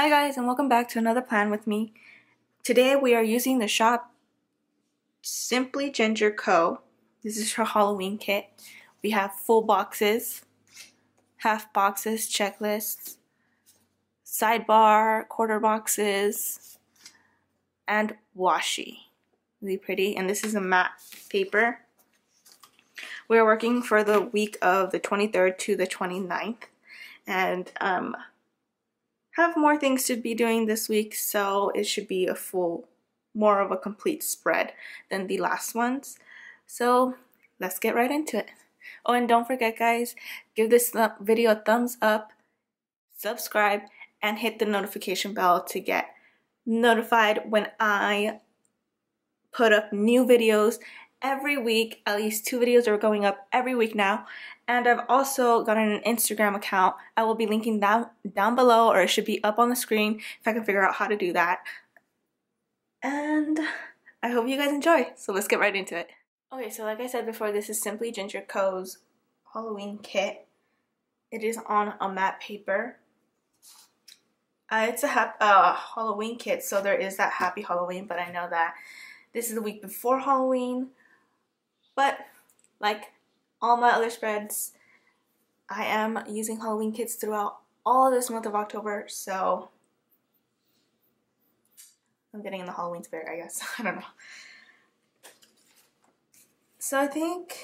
Hi guys, and welcome back to another plan with me. Today we are using the shop Simply Ginger Co. This is her Halloween kit. We have full boxes, half boxes, checklists, sidebar, quarter boxes, and washi. Really pretty, and this is a matte paper. We're working for the week of the 23rd to the 29th, and have more things to be doing this week, so it should be a full, more of a complete spread than the last ones. So let's get right into it. Oh, and don't forget guys, give this video a thumbs up, subscribe, and hit the notification bell to get notified when I put up new videos every week. At least 2 videos are going up every week now. And I've also gotten an Instagram account. I will be linking that down below, or it should be up on the screen if I can figure out how to do that. And I hope you guys enjoy. So let's get right into it. Okay, so like I said before, this is Simply Ginger Co.'s Halloween kit. It is on a matte paper. It's a Halloween kit, so there is that Happy Halloween, but I know that this is the week before Halloween. But like all my other spreads, I am using Halloween kits throughout all this month of October, so I'm getting in the Halloween spirit, I guess. I don't know. So I think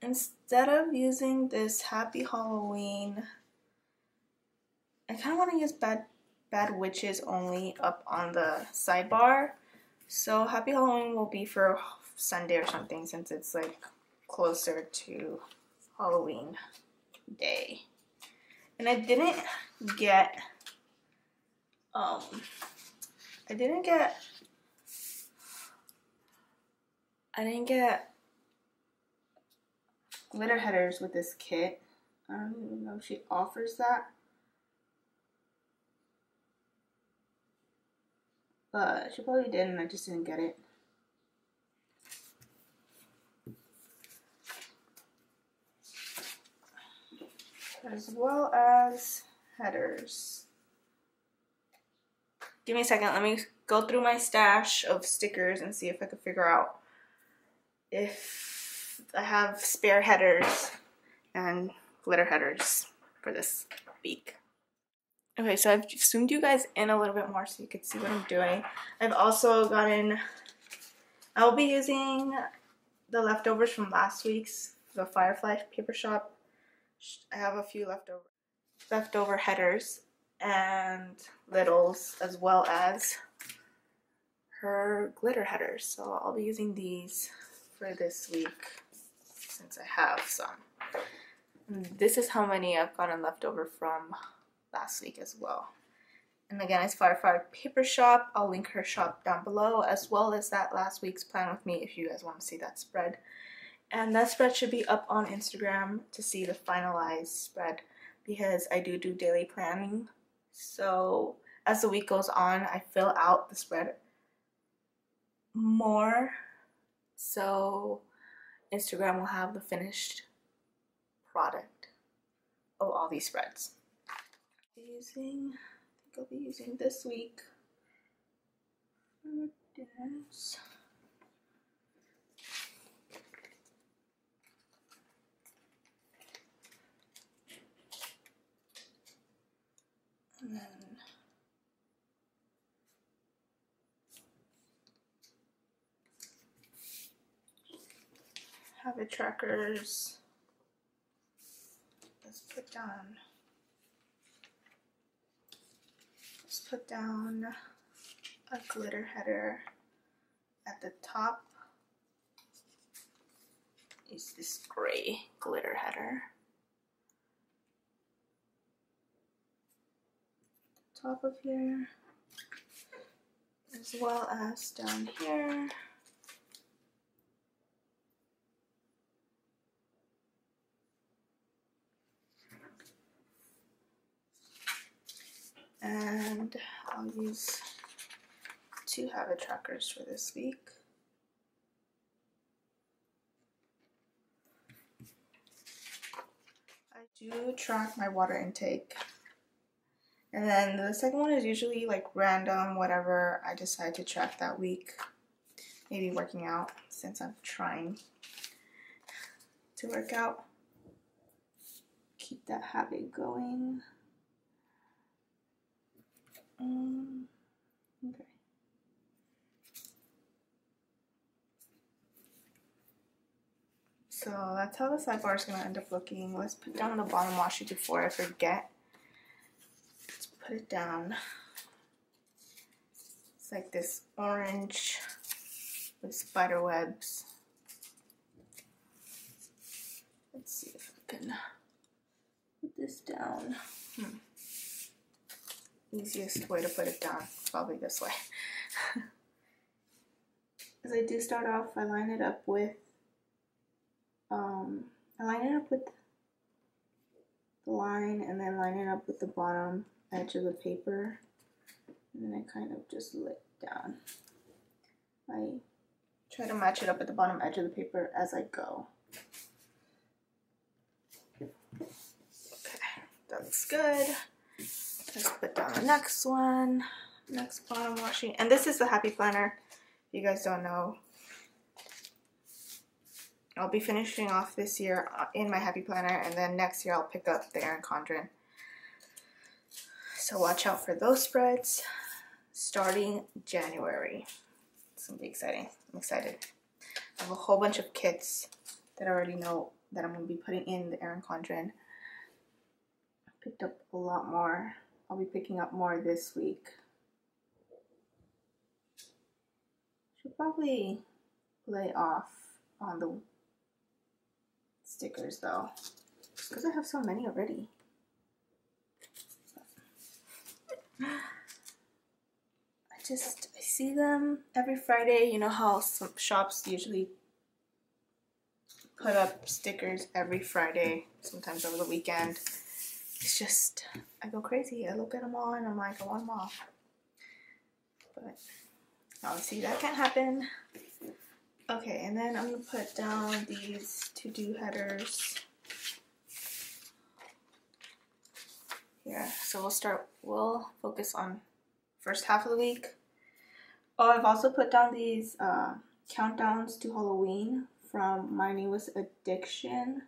instead of using this Happy Halloween, I kind of want to use Bad Witches Only up on the sidebar. So Happy Halloween will be for Sunday or something, since it's like closer to Halloween day. And I didn't get glitter headers with this kit. I don't even know if she offers that, but she probably did and I just didn't get it. As well as headers. Give me a second, let me go through my stash of stickers and see if I can figure out if I have spare headers and glitter headers for this week. Okay, so I've zoomed you guys in a little bit more so you can see what I'm doing. I've also gotten, I'll be using the leftovers from last week's, the Firefly Paper Shop. I have a few leftover headers and littles, as well as her glitter headers. So I'll be using these for this week since I have some. And this is how many I've gotten left over from last week as well. And again, it's Firefly Paper Shop. I'll link her shop down below, as well as that last week's plan with me if you guys want to see that spread. And that spread should be up on Instagram to see the finalized spread, because I do daily planning. So as the week goes on, I fill out the spread more. So Instagram will have the finished product of all these spreads. I think I'll be using this week for dinners. And then habit trackers. Let's put down a glitter header at the top. Use this gray glitter header. Top of here, as well as down here. And I'll use 2 habit trackers for this week. I do track my water intake And then the second one is usually like random, whatever I decide to track that week. Maybe working out, since I'm trying to work out. Keep that habit going. Okay. So that's how the sidebar is gonna end up looking. Let's put down the bottom washi before I forget. Let's put it down. It's like this orange with spider webs. Let's see if I can put this down. Easiest way to put it down, probably this way. As I do start off, I line it up with the line, and then line it up with the bottom edge of the paper, and then I kind of just lay it down. I try to match it up at the bottom edge of the paper as I go. Okay, that looks good. Let's put down the next one, next bottom washi. And this is the Happy Planner, if you guys don't know. I'll be finishing off this year in my Happy Planner, and then next year I'll pick up the Erin Condren. So watch out for those spreads starting January. It's going to be exciting. I'm excited. I have a whole bunch of kits that I already know that I'm going to be putting in the Erin Condren. I picked up a lot more. I'll be picking up more this week. Should probably lay off on the stickers though, because I have so many already. I see them every Friday. You know how some shops usually put up stickers every Friday, sometimes over the weekend. It's just, I go crazy. I look at them all and I'm like, I want them all. But obviously that can't happen. Okay, and then I'm gonna put down these to-do headers here. So we'll focus on first half of the week. Oh, I've also put down these countdowns to Halloween from My Newest Addiction.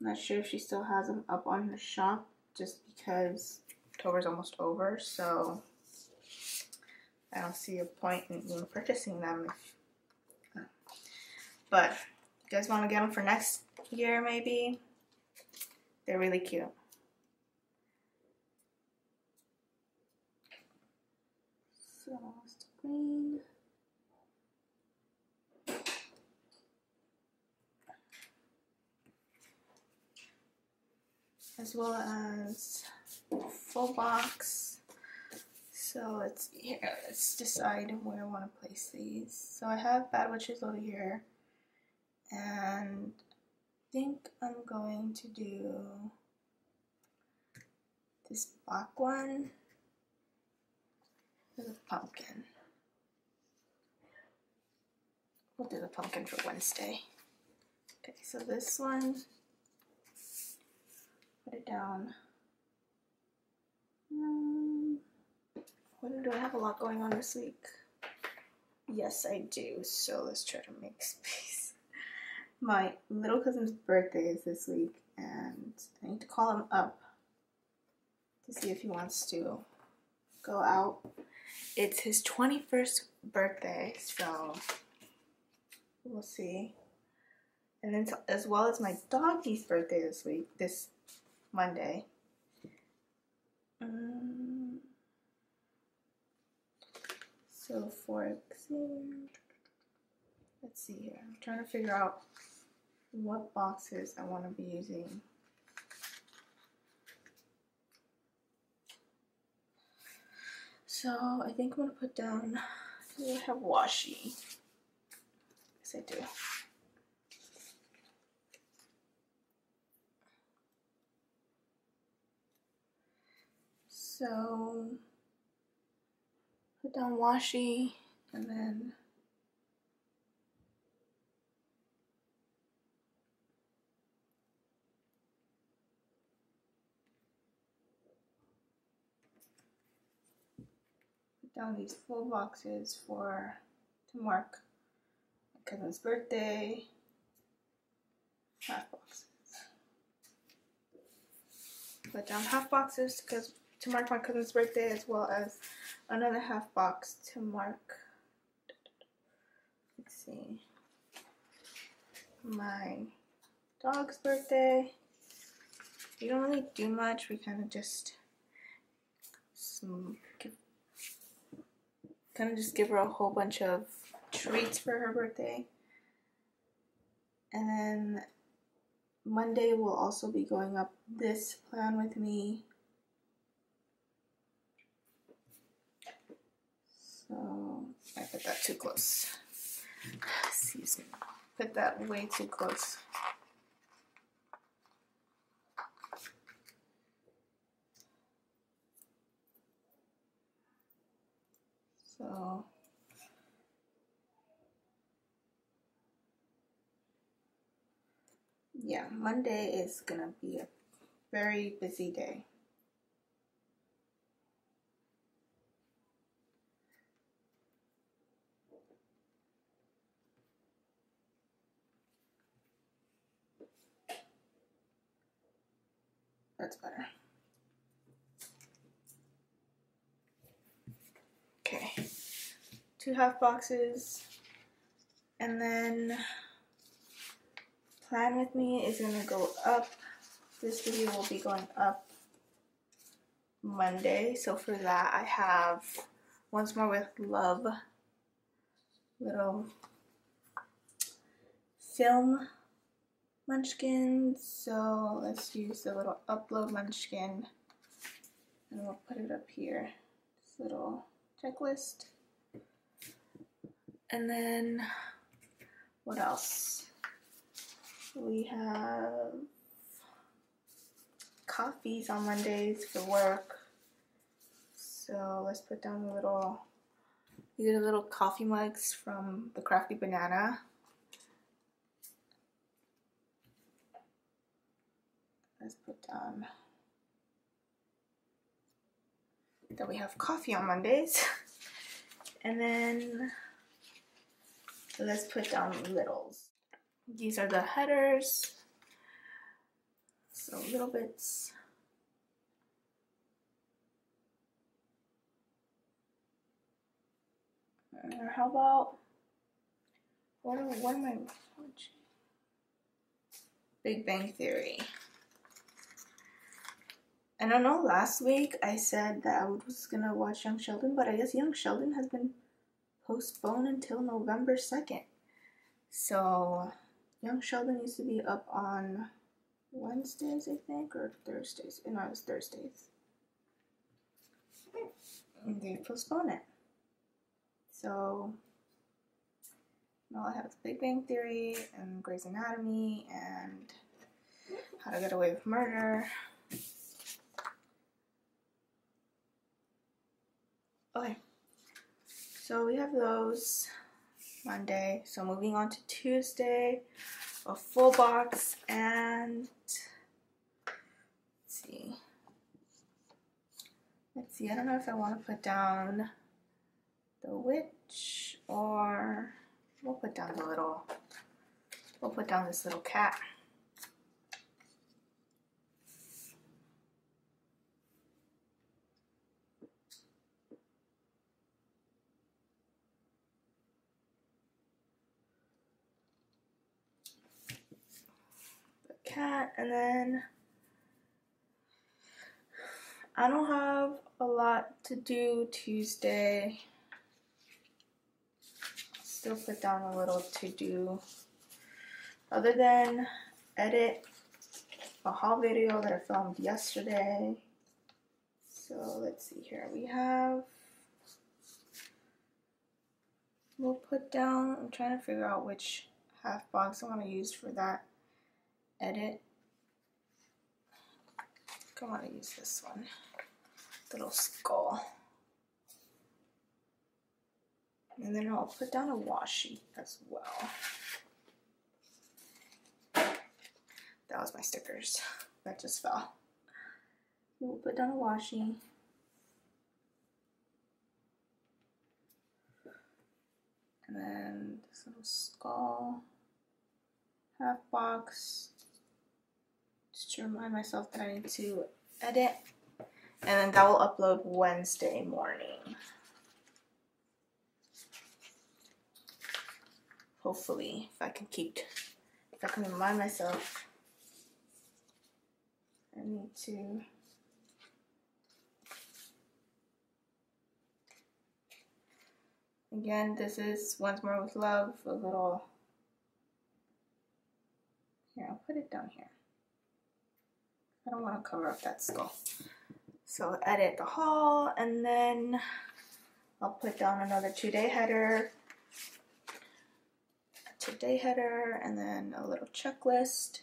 I'm not sure if she still has them up on her shop, just because October's almost over, so I don't see a point in even purchasing them. But you guys want to get them for next year, maybe? They're really cute. So, it's green. As well as full box. So let's decide where I want to place these. So I have Bad Witches over here, and I think I'm going to do this black one with a pumpkin. We'll do the pumpkin for Wednesday. Okay, so this one, put it down. Do I have a lot going on this week? Yes, I do. So let's try to make space. My little cousin's birthday is this week, and I need to call him up to see if he wants to go out. It's his 21st birthday, so we'll see. And then, as well as my doggie's birthday this week, this Monday. So for example, let's see here. I'm trying to figure out what boxes I want to be using. So I think I'm gonna put down. Do I have washi? Yes, I do. So put down washi, and then put down these full boxes to mark my cousin's birthday. 5 boxes. Put down half boxes to mark my cousin's birthday, as well as another 1/2 box to mark, let's see, my dog's birthday. We don't really do much, we kind of just give her a whole bunch of treats for her birthday. And then Monday will also be going up this plan with me. So I put that too close. Excuse me. Put that way too close. So yeah, Monday is gonna be a very busy day. That's better. Okay, 2 half boxes, and then plan with me is gonna go up. This video will be going up Monday. So for that, I have Once More With Love little film munchkin. So let's use the little upload munchkin, and we'll put it up here. This little checklist. And then what else? We have coffees on Mondays for work, so let's put down a little, these are little coffee mugs from the Crafty Banana. Let's put down that we have coffee on Mondays. And then let's put down littles. These are the headers, so little bits. Or how about, what am I watching? Big Bang Theory. And I know last week I said that I was gonna watch Young Sheldon, but I guess Young Sheldon has been postponed until November 2nd. So Young Sheldon used to be up on Wednesdays, I think, or Thursdays. No, it was Thursdays. And they postponed it. So now I have Big Bang Theory and Grey's Anatomy and How to Get Away with Murder. Okay, so we have those Monday. So moving on to Tuesday, a full box, and let's see, I don't know if I want to put down the witch, or we'll put down this little cat. And then I don't have a lot to do Tuesday. Still put down a little to do other than edit a haul video that I filmed yesterday. So let's see here. We'll put down, I'm trying to figure out which 1/2 box I want to use for that edit. I want to use this one, little skull. And then I'll put down a washi as well. That was my stickers that just fell. We'll put down a washi. And then this little skull half box, just to remind myself that I need to edit. And then that will upload Wednesday morning. Hopefully, if I can remind myself, I need to . Again, this is Once More With Love, a little, here, I'll put it down here. I don't want to cover up that skull. So edit the haul, and then I'll put down another two-day header, a two-day header, and then a little checklist,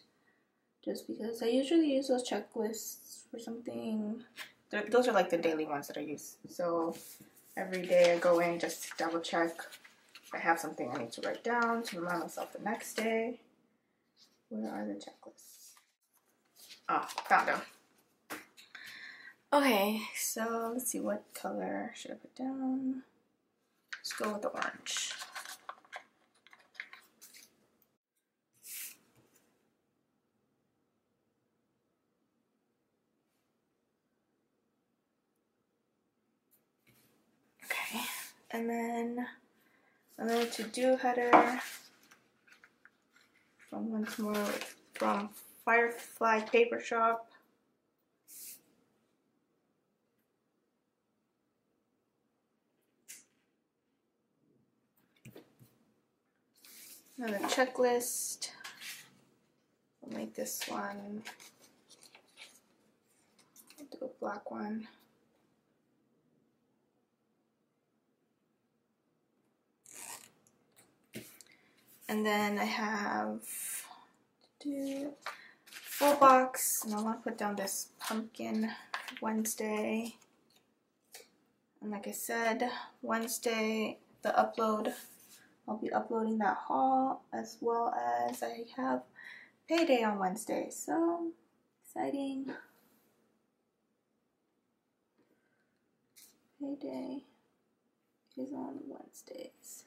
just because I usually use those checklists for something. Those are like the daily ones that I use. So every day I go in just to double check if I have something I need to write down to remind myself the next day. Where are the checklists? Oh, found them. Okay, so let's see, what color should I put down? Let's go with the orange. Okay, and then another to-do header from Once More from Firefly Paper Shop. Another checklist. We'll make this one. I'll do a black one. And then I have to do full box, and I want to put down this pumpkin Wednesday. And like I said, Wednesday, the upload, I'll be uploading that haul, as well as I have payday on Wednesday. So exciting. Payday is on Wednesdays.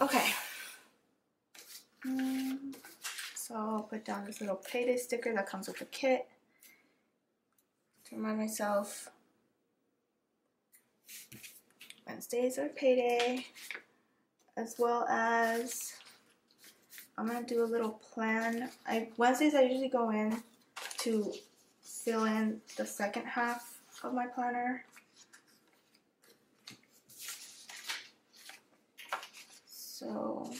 Okay. So I'll put down this little payday sticker that comes with the kit to remind myself Wednesdays are payday, as well as I'm gonna do a little plan. Wednesdays I usually go in to fill in the second half of my planner. So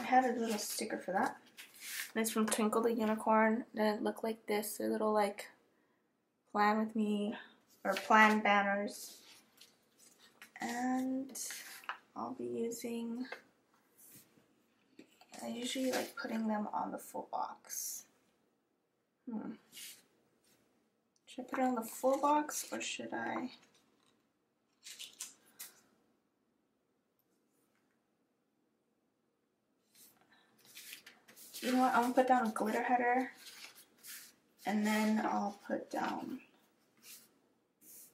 I had a little sticker for that. And it's from Twinkle the Unicorn. That look like this. They're little like plan with me or plan banners. And I'll be using, I usually like putting them on the full box. Should I put it on the full box or should I? You know what, I'm gonna put down a glitter header, and then I'll put down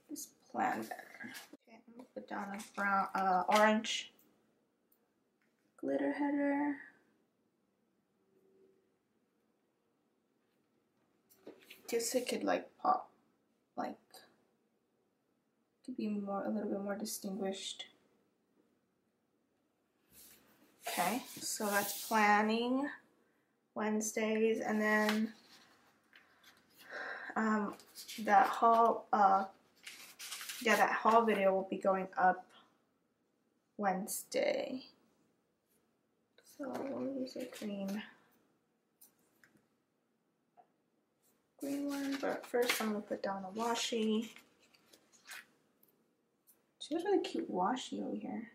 this plan banner. Okay, I'm gonna put down a brown, orange glitter header. Guess it could like pop, like could be more, a little bit more distinguished. Okay, so that's planning Wednesdays, and then that haul video will be going up Wednesday. So we'll use a green one, but first I'm gonna put down a washi. She has a really cute washi over here.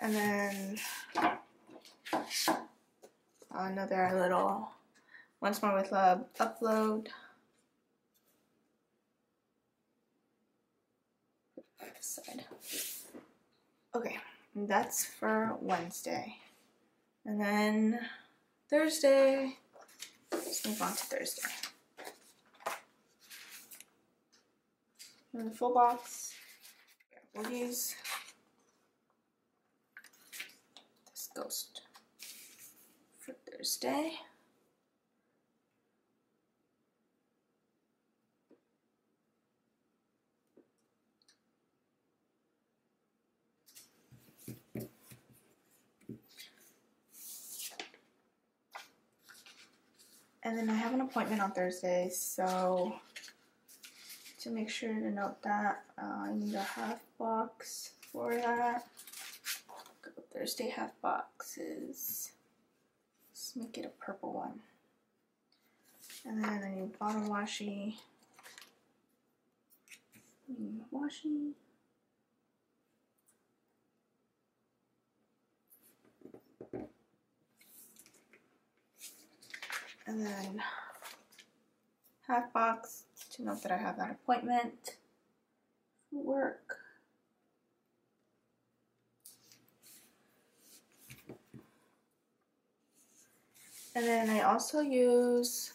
And then another little Once More With Love upload. This side. Okay, and that's for Wednesday. And then Thursday, let's move on to Thursday. And the full box, we'll use this ghost for Thursday. And then I have an appointment on Thursday, so to make sure to note that I need a half box for that. Go Thursday half boxes. Let's make it a purple one. And then I need bottle washi. Washi. And then half box to note that I have that appointment. Work. And then I also use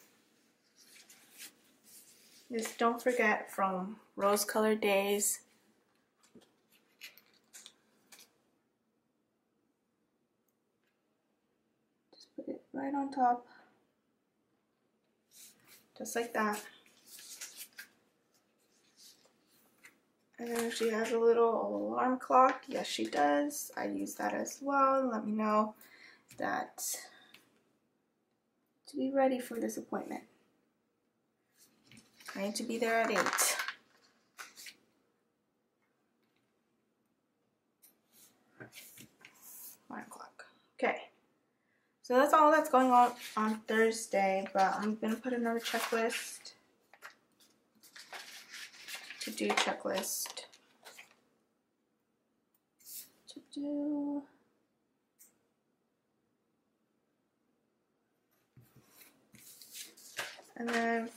this Don't Forget from Rose Colored Days. Just put it right on top. Just like that. And then if she has a little alarm clock, yes she does, I use that as well. Let me know that to be ready for this appointment. I need to be there at 8. Alarm clock. Okay. So that's all that's going on Thursday, but I'm going to put another checklist, to-do checklist, to-do, and then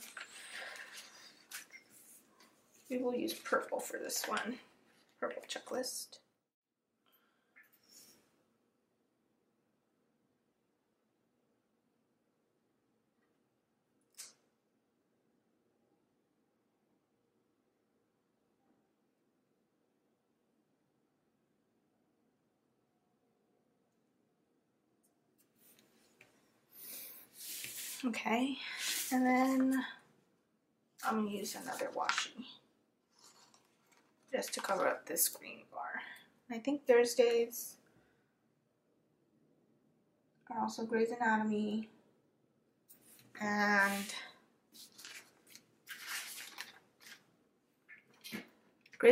we will use purple for this one, purple checklist. Okay, and then I'm going to use another washi just to cover up this green bar. I think Thursdays are also Grey's Anatomy and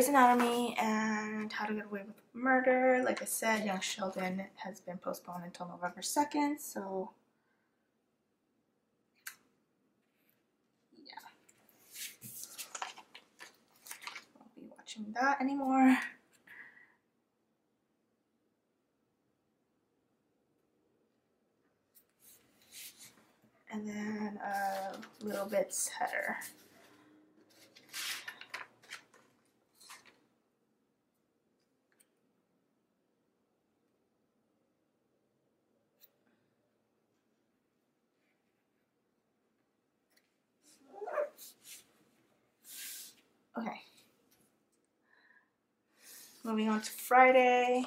How to Get Away with Murder. Like I said, Young Sheldon has been postponed until November 2nd, so that anymore. And then a little bits header. Okay. Moving on to Friday.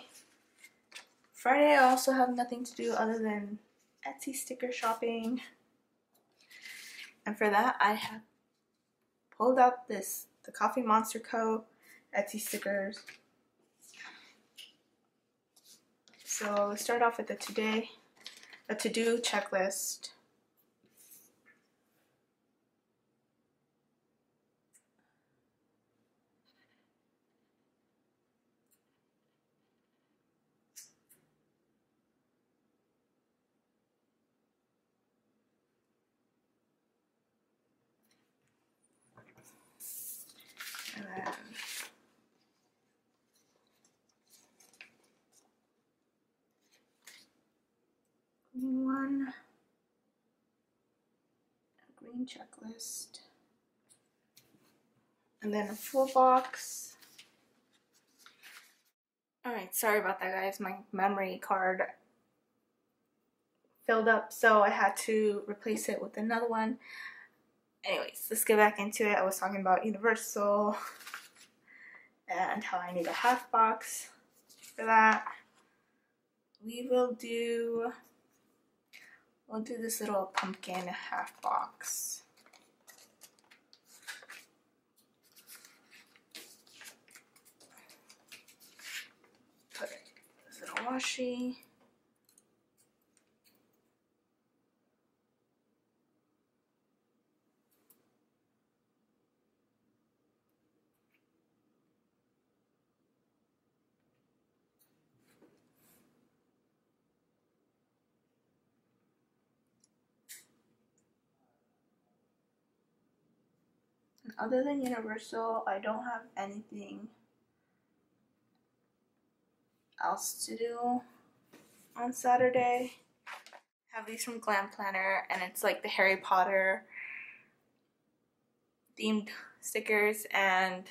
Friday I also have nothing to do other than Etsy sticker shopping. And for that I have pulled out the Coffee Monster Co. Etsy stickers. So let's start off with a to-do checklist. Green checklist, and then a full box. All right, sorry about that guys, my memory card filled up, so I had to replace it with another one. Anyways, let's get back into it. I was talking about Universal and how I need a half box for that. We will do, we'll do this little pumpkin half box. Put it in this little washi. Other than Universal, I don't have anything else to do on Saturday. I have these from Glam Planner, and it's like the Harry Potter themed stickers. And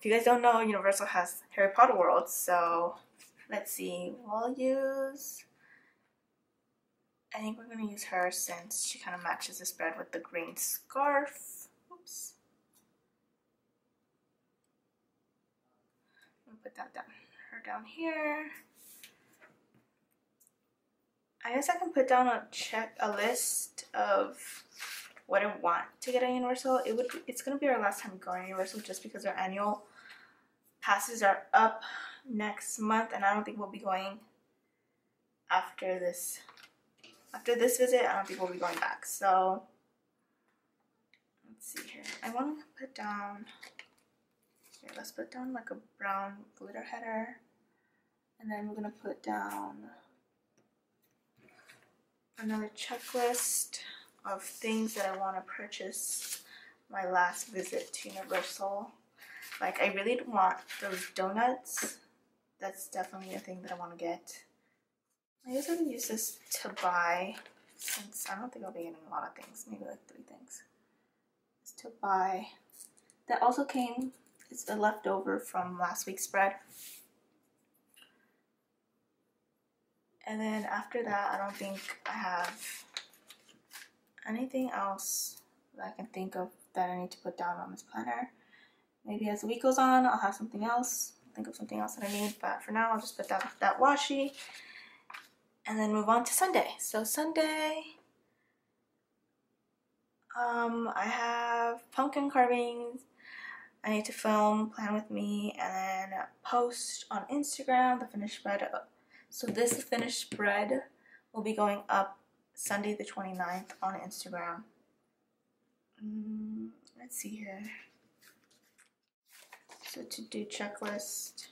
if you guys don't know, Universal has Harry Potter World, so let's see. We'll use, I think we're going to use her since she kind of matches this spread with the green scarf. Oops. I'll put that down, her down here. I guess I can put down a list of what I want to get at Universal. It's going to be our last time going to Universal just because our annual passes are up next month, and I don't think we'll be going after this. After this visit, I don't think we'll be going back, so let's see here. I want to put down, here, let's put down like a brown glitter header, and then we're going to put down another checklist of things that I want to purchase my last visit to Universal. Like, I really want those donuts. That's definitely a thing that I want to get. I guess I can use this to buy, since I don't think I'll be getting a lot of things, maybe like 3 things. It's to buy. That also came, it's a leftover from last week's spread. And then after that, I don't think I have anything else that I can think of that I need to put down on this planner. Maybe as the week goes on, I'll have something else, think of something else that I need, but for now, I'll just put that washi. And then move on to Sunday. So Sunday, I have pumpkin carvings. I need to film, plan with me, and then post on Instagram the finished spread. So this finished spread will be going up Sunday the 29th on Instagram. Let's see here. So to-do checklist.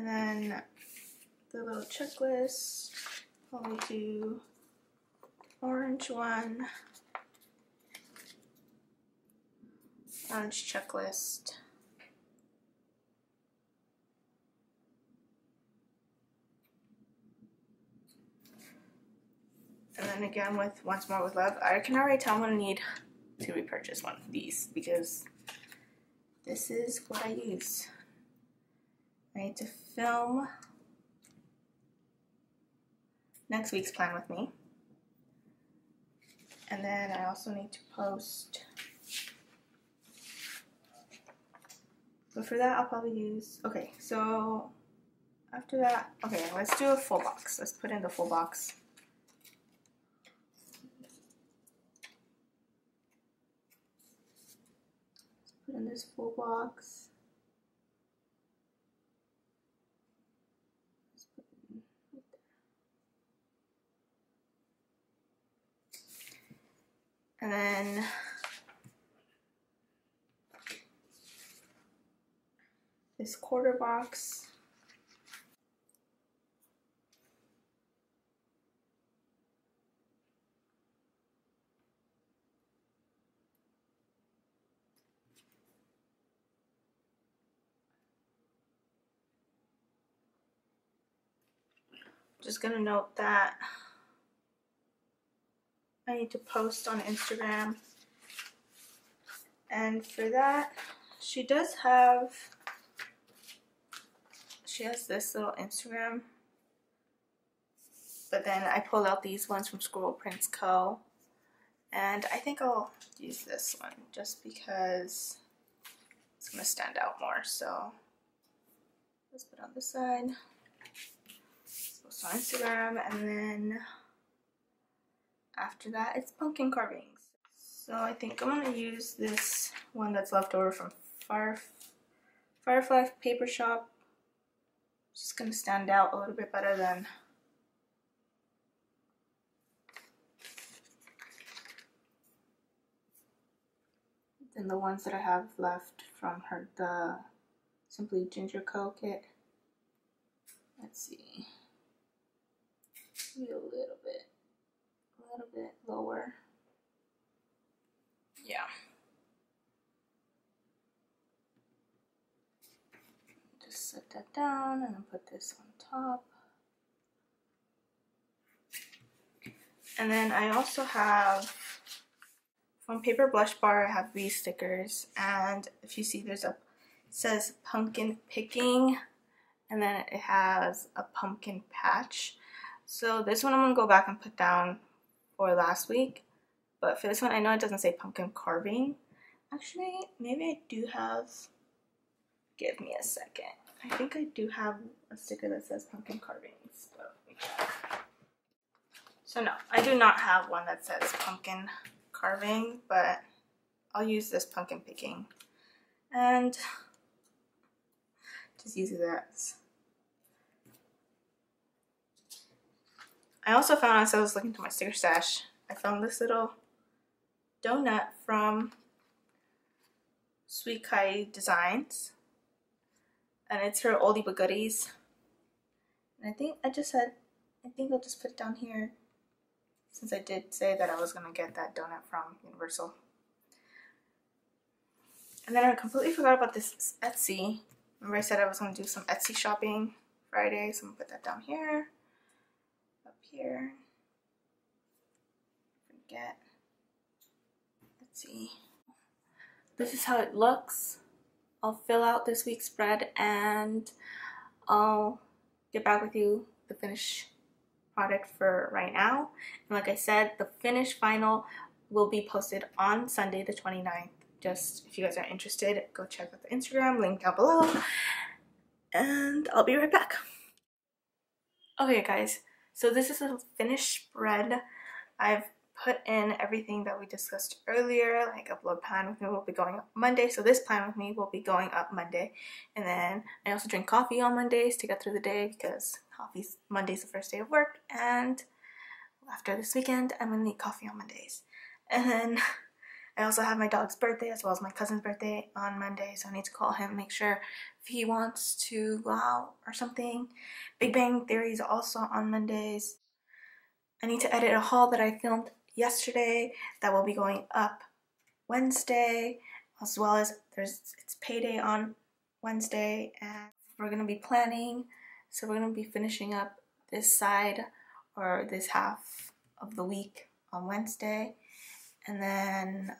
And then the little checklist, I'll do orange one, orange checklist, and then again with Once More With Love. I can already tell I'm going to need to repurchase one of these because this is what I use. I need to film next week's plan with me, and then I also need to post, but for that I'll probably use, okay, so after that, okay, let's do a full box, let's put in the full box. Let's put in this full box. And then this quarter box. Just gonna note that I need to post on Instagram. And for that, she does have, she has this little Instagram. But then I pulled out these ones from ScribblePrintsCo. And I think I'll use this one just because it's going to stand out more. So let's put it on this side. Let's post on Instagram. And then after that, it's pumpkin carvings. So I think I'm going to use this one that's left over from Firefly Paper Shop. It's just going to stand out a little bit better than the ones that I have left from her, the Simply Ginger Co kit. Let's see. Maybe a little bit lower. Yeah. Just set that down and then put this on top. And then I also have, on Paper Blush Bar, I have these stickers, and if you see, there's a, it says pumpkin picking, and then it has a pumpkin patch. So this one I'm gonna go back and put down for last week, but for this one, I know it doesn't say pumpkin carving. Actually, maybe I do have, give me a second. I think I do have a sticker that says pumpkin carvings, but we check. So no, I do not have one that says pumpkin carving, but I'll use this pumpkin picking and just use that. I also found, as I was looking through my sticker stash, I found this little donut from SweetKawaiiDesign, and it's her oldie but goodies. And I think I just said, I think I'll just put it down here, since I did say that I was going to get that donut from Universal. And then I completely forgot about this Etsy. Remember I said I was going to do some Etsy shopping Friday, so I'm going to put that down here. Up here. Forget. Etsy. This is how it looks. I'll fill out this week's spread and I'll get back with you the finished product for right now. And like I said, the finished final will be posted on Sunday the 29th. Just if you guys are interested, go check out the Instagram link down below, and I'll be right back. Okay guys, so this is the finished spread. I've put in everything that we discussed earlier, like upload plan with me will be going up Monday, so this plan with me will be going up Monday. And then I also drink coffee on Mondays to get through the day, because Monday's the first day of work, and after this weekend I'm gonna need coffee on Mondays. And then I also have my dog's birthday as well as my cousin's birthday on Monday, so I need to call him, make sure if he wants to go out or something. Big Bang Theory is also on Mondays. I need to edit a haul that I filmed yesterday that will be going up Wednesday, as well as it's payday on Wednesday, and we're gonna be planning. So we're going to be finishing up this side, or this half of the week, on Wednesday. And then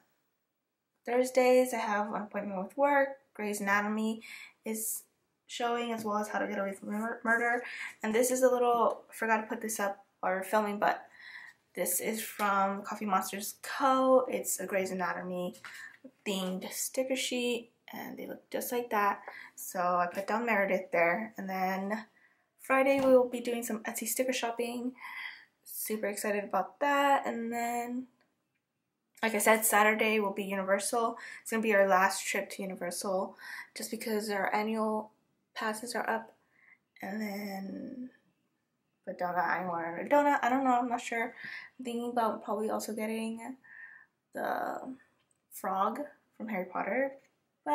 Thursdays I have an appointment with work, Grey's Anatomy is showing, as well as How to Get Away with Murder. And this is a little, I forgot to put this up or filming, but this is from Coffee Monster Co. It's a Grey's Anatomy themed sticker sheet, and they look just like that. So I put down Meredith there. And then Friday we will be doing some Etsy sticker shopping. Super excited about that. And then, like I said, Saturday will be Universal. It's gonna be our last trip to Universal, just because our annual passes are up. And then put down that I want a donut. I don't know, I'm not sure. I'm thinking about probably also getting the frog from Harry Potter, but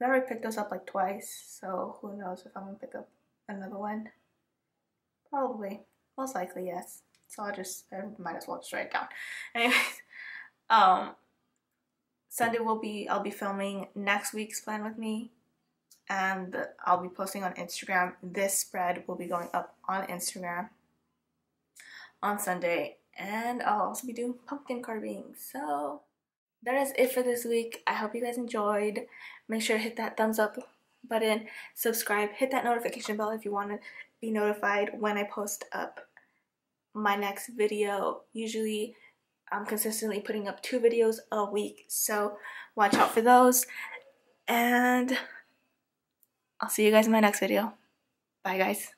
I've already picked those up like twice, so who knows if I'm gonna pick up another one. Probably, most likely, yes. So I might as well just write it down. Anyways, Sunday I'll be filming next week's plan with me, and I'll be posting on Instagram. This spread will be going up on Instagram on Sunday, and I'll also be doing pumpkin carving. So that is it for this week. I hope you guys enjoyed. Make sure to hit that thumbs up button, subscribe, hit that notification bell if you want to be notified when I post up my next video. Usually I'm consistently putting up 2 videos a week, so watch out for those, and I'll see you guys in my next video. Bye guys.